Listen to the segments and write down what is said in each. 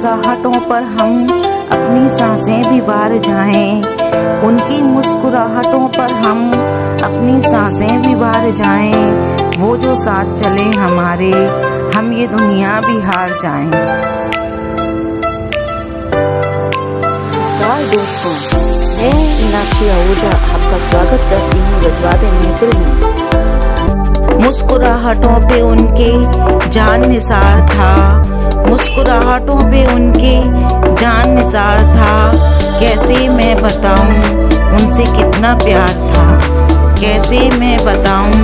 मुस्कुराहटों पर हम अपनी सांसें भी वार जाएं, उनकी मुस्कुराहटों पर हम अपनी सांसें भी वार जाएं, वो जो साथ चले हमारे, हम ये दुनिया भी हार जाएं। नमस्कार दोस्तों, मैं मीनाक्षी आहूजा आपका स्वागत करती हूँ जज्बात-ए-महफिल में। मुस्कुराहटों पे उनके जान निसार था, मुस्कुराहटों पे उनके जान निसार था। कैसे मैं बताऊं उनसे कितना प्यार था, कैसे मैं बताऊं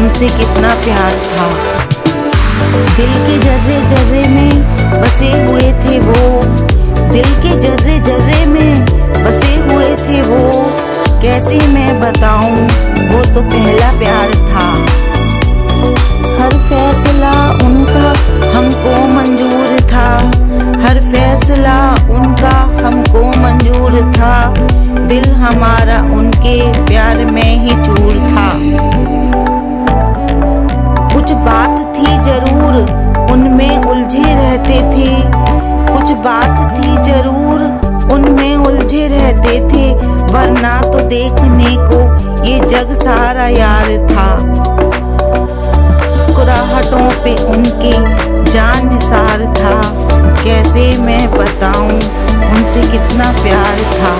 उनसे कितना प्यार था। दिल के जर्रे जर्रे में बसे हुए थे वो, दिल के जर्रे जर्रे में बसे हुए थे वो। कैसे मैं बताऊं वो तो पहला प्यार था। हर फैसला उनका हमको मंजूर था, हर फैसला उनका हमको मंजूर था। दिल हमारा उनके प्यार में ही चूर था। कुछ बात थी जरूर उनमें उलझे रहते थे, कुछ बात थी जरूर उनमें उलझे रहते थे। वरना तो देखने को ये जग सारा यार था। मुस्कुराहटों पे उनके जान निसार था, कैसे मैं बताऊं उनसे कितना प्यार था।